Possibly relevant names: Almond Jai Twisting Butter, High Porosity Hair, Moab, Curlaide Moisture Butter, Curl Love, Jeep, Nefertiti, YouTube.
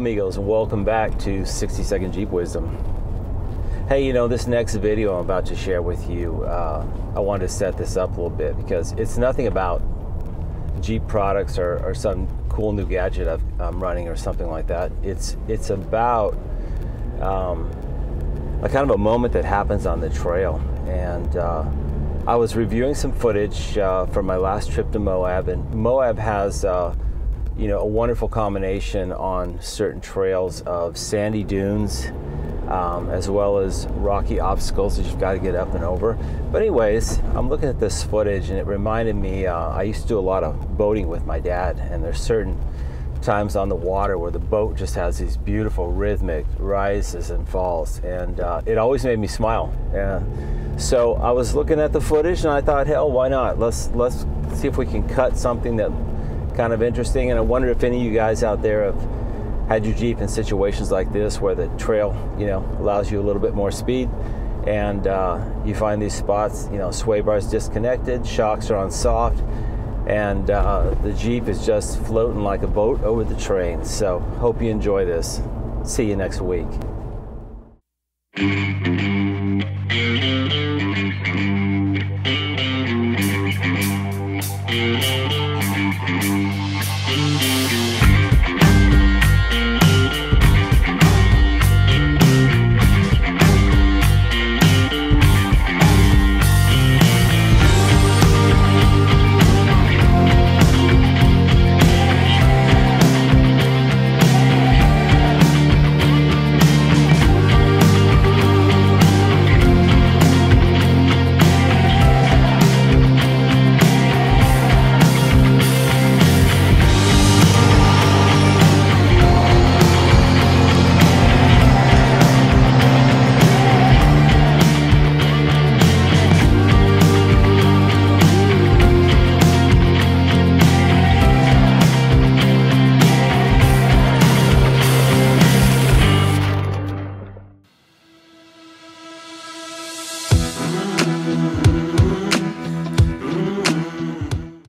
amigos, and welcome back to 60 Second Jeep Wisdom. Hey, you know, this next video I'm about to share with you, I wanted to set this up a little bit because it's nothing about Jeep products or some cool new gadget I'm running or something like that. It's about a kind of a moment that happens on the trail. And I was reviewing some footage from my last trip to Moab, and Moab has you know, a wonderful combination on certain trails of sandy dunes, as well as rocky obstacles that you've got to get up and over. But anyways, I'm looking at this footage and it reminded me, I used to do a lot of boating with my dad, and there's certain times on the water where the boat just has these beautiful rhythmic rises and falls, and it always made me smile. So I was looking at the footage and I thought, hell, why not? Let's see if we can cut something that kind of interesting. And I wonder if any of you guys out there have had your Jeep in situations like this where the trail, you know, allows you a little bit more speed, and you find these spots, you know, sway bars disconnected, shocks are on soft, and the Jeep is just floating like a boat over the terrain. So hope you enjoy this. See you next week.